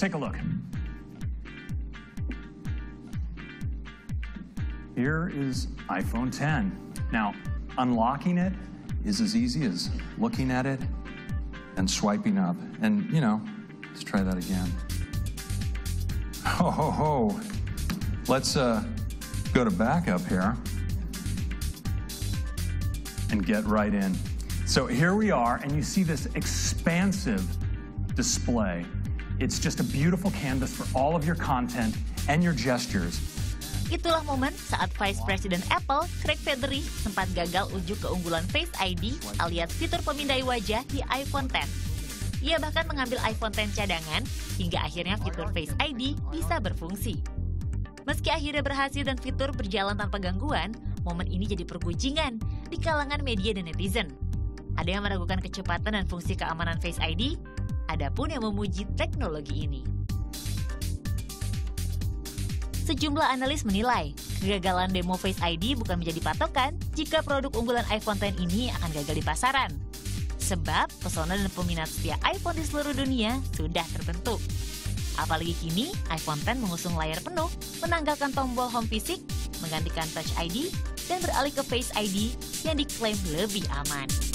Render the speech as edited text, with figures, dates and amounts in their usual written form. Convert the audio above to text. take a look. Here is iPhone X. Now, unlocking it is as easy as looking at it and swiping up. And, you know, let's try that again. Ho, ho, ho. Let's go to backup here and get right in. So here we are, and you see this expansive display. It's just a beautiful canvas for all of your content and your gestures. Itulah momen saat Vice President Apple, Craig Federighi, sempat gagal ujuk keunggulan Face ID alias fitur pemindai wajah di iPhone X. Ia bahkan mengambil iPhone X cadangan hingga akhirnya fitur Face ID bisa berfungsi. Meski akhirnya berhasil dan fitur berjalan tanpa gangguan, momen ini jadi pergunjingan di kalangan media dan netizen. Ada yang meragukan kecepatan dan fungsi keamanan Face ID, ada pun yang memuji teknologi ini. Sejumlah analis menilai, kegagalan demo Face ID bukan menjadi patokan jika produk unggulan iPhone X ini akan gagal di pasaran. Sebab pesona dan peminat setia iPhone di seluruh dunia sudah terbentuk. Apalagi kini, iPhone X mengusung layar penuh, menanggalkan tombol home fisik, menggantikan Touch ID, dan beralih ke Face ID yang diklaim lebih aman.